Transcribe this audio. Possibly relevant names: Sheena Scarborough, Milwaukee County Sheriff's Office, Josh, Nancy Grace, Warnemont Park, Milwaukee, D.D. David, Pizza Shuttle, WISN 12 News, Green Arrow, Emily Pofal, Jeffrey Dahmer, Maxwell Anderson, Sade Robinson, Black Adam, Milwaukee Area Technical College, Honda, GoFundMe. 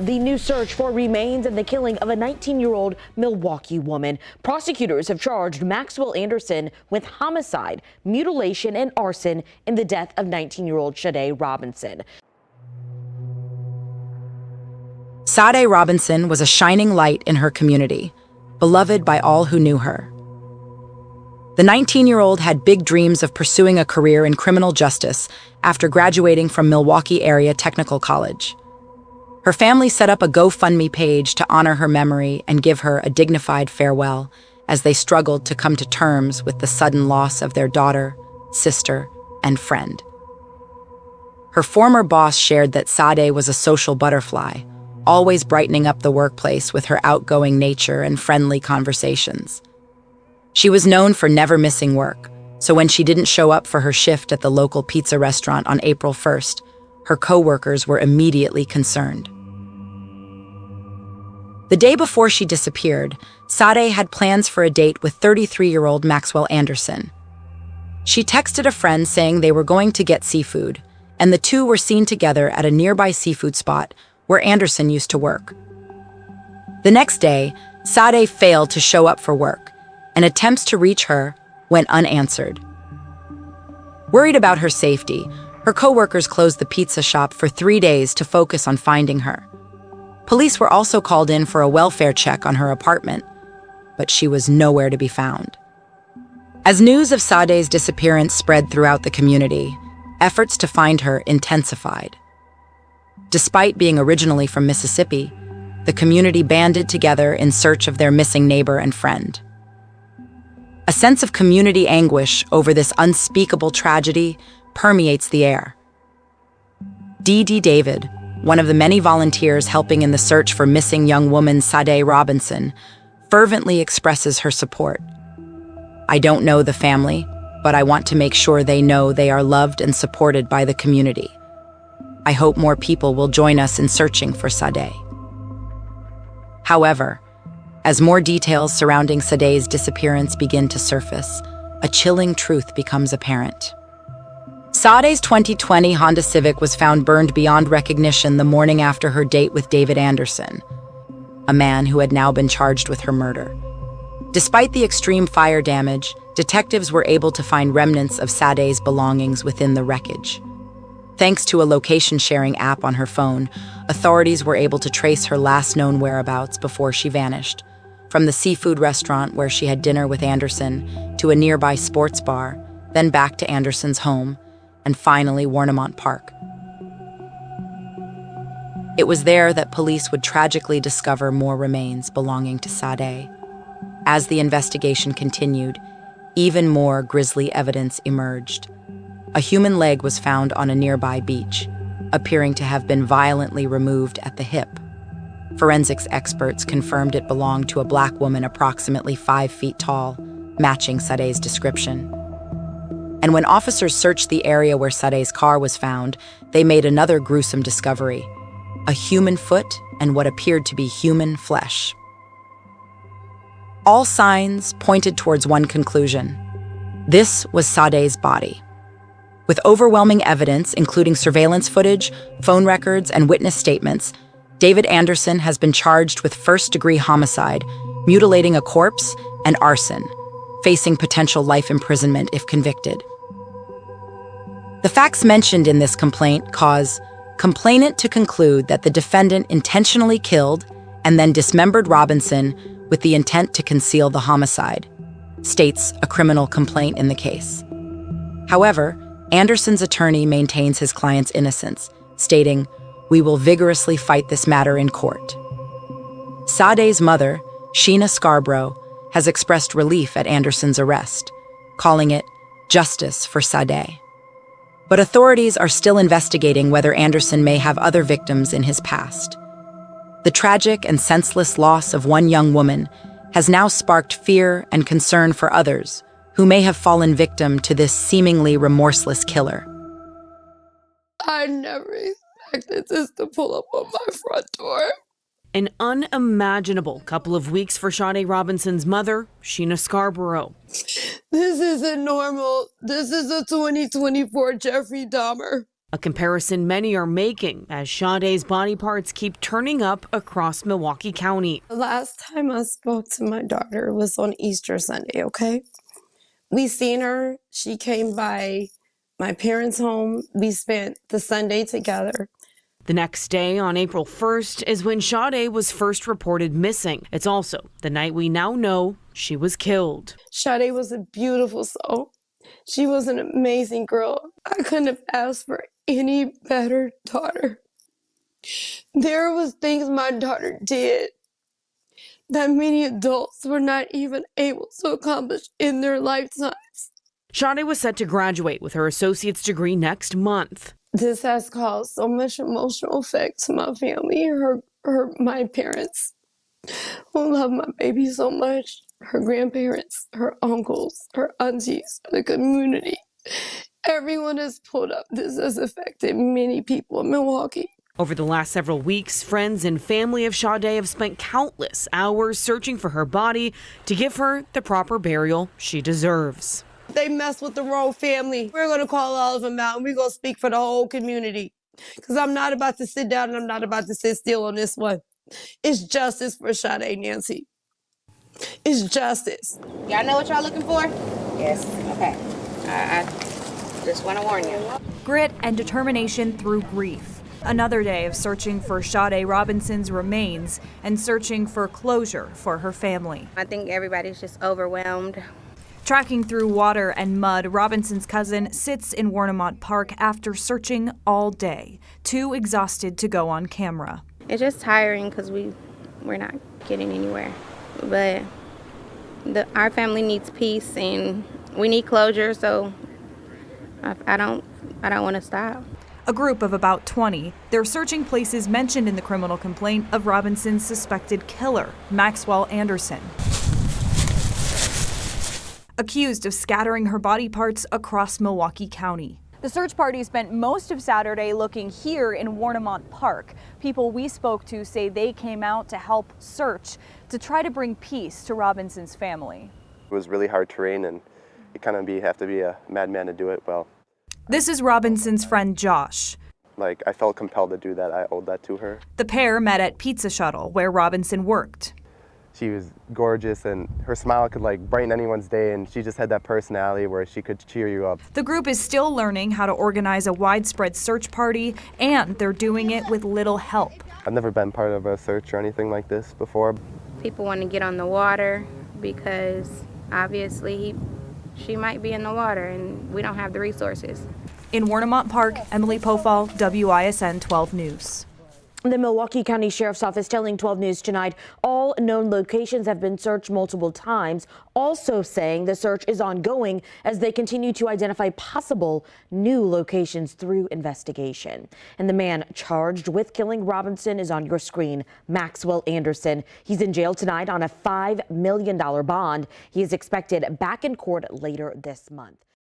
The new search for remains and the killing of a 19-year-old Milwaukee woman. Prosecutors have charged Maxwell Anderson with homicide, mutilation, and arson in the death of 19-year-old Sade Robinson. Sade Robinson was a shining light in her community, beloved by all who knew her. The 19-year-old had big dreams of pursuing a career in criminal justice after graduating from Milwaukee Area Technical College. Her family set up a GoFundMe page to honor her memory and give her a dignified farewell as they struggled to come to terms with the sudden loss of their daughter, sister, and friend. Her former boss shared that Sade was a social butterfly, always brightening up the workplace with her outgoing nature and friendly conversations. She was known for never missing work, so when she didn't show up for her shift at the local pizza restaurant on April 1st, her co-workers were immediately concerned. The day before she disappeared, Sade had plans for a date with 33-year-old Maxwell Anderson. She texted a friend saying they were going to get seafood, and the two were seen together at a nearby seafood spot where Anderson used to work. The next day, Sade failed to show up for work, and attempts to reach her went unanswered. Worried about her safety, her co-workers closed the pizza shop for 3 days to focus on finding her. Police were also called in for a welfare check on her apartment, but she was nowhere to be found. As news of Sade's disappearance spread throughout the community, efforts to find her intensified. Despite being originally from Mississippi, the community banded together in search of their missing neighbor and friend. A sense of community anguish over this unspeakable tragedy permeates the air. D.D. David, one of the many volunteers helping in the search for missing young woman Sade Robinson, fervently expresses her support. "I don't know the family, but I want to make sure they know they are loved and supported by the community. I hope more people will join us in searching for Sade." However, as more details surrounding Sade's disappearance begin to surface, a chilling truth becomes apparent. Sade's 2020 Honda Civic was found burned beyond recognition the morning after her date with David Anderson, a man who had now been charged with her murder. Despite the extreme fire damage, detectives were able to find remnants of Sade's belongings within the wreckage. Thanks to a location-sharing app on her phone, authorities were able to trace her last known whereabouts before she vanished, from the seafood restaurant where she had dinner with Anderson to a nearby sports bar, then back to Anderson's home, and finally Warnemont Park. It was there that police would tragically discover more remains belonging to Sade. As the investigation continued, even more grisly evidence emerged. A human leg was found on a nearby beach, appearing to have been violently removed at the hip. Forensics experts confirmed it belonged to a black woman approximately 5 feet tall, matching Sade's description. And when officers searched the area where Sade's car was found, they made another gruesome discovery: a human foot and what appeared to be human flesh. All signs pointed towards one conclusion. This was Sade's body. With overwhelming evidence, including surveillance footage, phone records, and witness statements, David Anderson has been charged with first-degree homicide, mutilating a corpse, and arson, facing potential life imprisonment if convicted. The facts mentioned in this complaint cause complainant to conclude that the defendant intentionally killed and then dismembered Robinson with the intent to conceal the homicide, states a criminal complaint in the case. However, Anderson's attorney maintains his client's innocence, stating, "We will vigorously fight this matter in court." Sade's mother, Sheena Scarborough, has expressed relief at Anderson's arrest, calling it justice for Sade. But authorities are still investigating whether Anderson may have other victims in his past. The tragic and senseless loss of one young woman has now sparked fear and concern for others who may have fallen victim to this seemingly remorseless killer. I never expected this to pull up on my front door. An unimaginable couple of weeks for Sade Robinson's mother, Sheena Scarborough. This isn't normal. This is a 2024 Jeffrey Dahmer. a comparison many are making as Sade's body parts keep turning up across Milwaukee County. The last time I spoke to my daughter was on Easter Sunday, okay? We seen her. She came by my parents' home. We spent the Sunday together. The next day, on April 1st, is when Sade was first reported missing. It's also the night we now know she was killed. Sade was a beautiful soul. She was an amazing girl. I couldn't have asked for any better daughter. There was things my daughter did that many adults were not even able to accomplish in their lifetimes. Sade was set to graduate with her associate's degree next month. This has caused so much emotional effect to my family, my parents, who love my baby so much, her grandparents, her uncles, her aunties, the community. Everyone has pulled up. This has affected many people in Milwaukee. Over the last several weeks, friends and family of Sade have spent countless hours searching for her body to give her the proper burial she deserves. They messed with the wrong family. We're going to call all of them out, and we're going to speak for the whole community, because I'm not about to sit down and I'm not about to sit still on this one. It's justice for Sade, Nancy. It's justice. Y'all know what y'all looking for? Yes. Okay. I just want to warn you. Grit and determination through grief. Another day of searching for Sade Robinson's remains and searching for closure for her family. I think everybody's just overwhelmed. Tracking through water and mud, Robinson's cousin sits in Warnemont Park after searching all day, too exhausted to go on camera. It's just tiring because we're not getting anywhere. But our family needs peace and we need closure, so I don't want to stop. A group of about 20, they're searching places mentioned in the criminal complaint of Robinson's suspected killer, Maxwell Anderson, accused of scattering her body parts across Milwaukee County. The search party spent most of Saturday looking here in Warnemont Park. People we spoke to say they came out to help search, to try to bring peace to Robinson's family. It was really hard terrain, and you kind of have to be a madman to do it well. This is Robinson's friend Josh. Like, I felt compelled to do that. I owed that to her. The pair met at Pizza Shuttle, where Robinson worked. She was gorgeous, and her smile could like brighten anyone's day, and she just had that personality where she could cheer you up. The group is still learning how to organize a widespread search party, and they're doing it with little help. I've never been part of a search or anything like this before. People want to get on the water because obviously she might be in the water, and we don't have the resources. In Warnemont Park, Emily Pofal, WISN 12 News. The Milwaukee County Sheriff's Office telling 12 News tonight all known locations have been searched multiple times, also saying the search is ongoing as they continue to identify possible new locations through investigation. And the man charged with killing Robinson is on your screen, Maxwell Anderson. He's in jail tonight on a $5 million bond. He is expected back in court later this month.